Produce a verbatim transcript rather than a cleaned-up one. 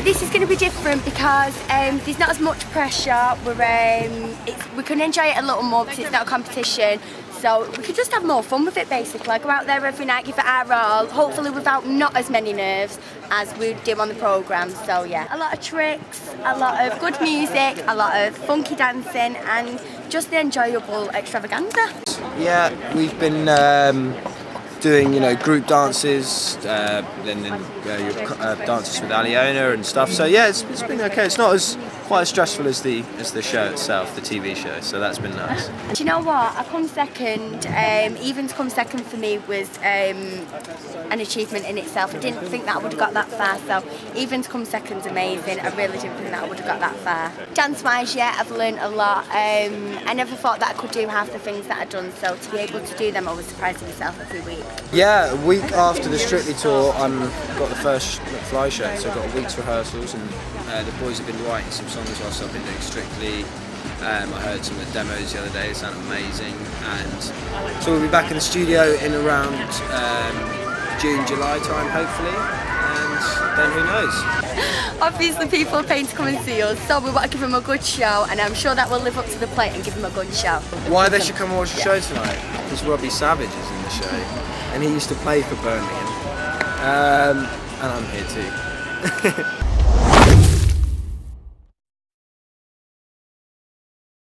But this is going to be different because um, there's not as much pressure. We're um, it's, we can enjoy it a little more because it's not a competition. So we could just have more fun with it basically. Go out there every night, give it our all, hopefully without not as many nerves as we do on the programme. So yeah, a lot of tricks, a lot of good music, a lot of funky dancing and just the enjoyable extravaganza. Yeah, we've been um, doing, you know, group dances, uh, then, then uh, your uh, dances with Aliona and stuff. So yeah, it's, it's been okay. It's not as quite as stressful as the as the show itself, the T V show. So that's been nice. Do you know what? I come second. Um, even to come second for me was um, an achievement in itself. I didn't think that I would have got that far. So even to come second's amazing. I really didn't think that I would have got that far. Dance-wise, yeah, I've learned a lot. Um, I never thought that I could do half the things that I've done. So to be able to do them, I was surprising myself every week. Yeah, a week after the Strictly tour, I um, got the first McFly show, so I got a week's rehearsals, and uh, the boys have been writing some songs as well, so I've been doing Strictly. Um, I heard some of the demos the other day, they sound amazing, and so we'll be back in the studio in around um, June, July time hopefully, and then who knows. Obviously people are paying to come and see us, so we want to give them a good show, and I'm sure that we'll live up to the plate and give them a good show. Why they should come and watch the show tonight? Because Robbie Savage is in the show. And he used to play for Birmingham, um, and I'm here too.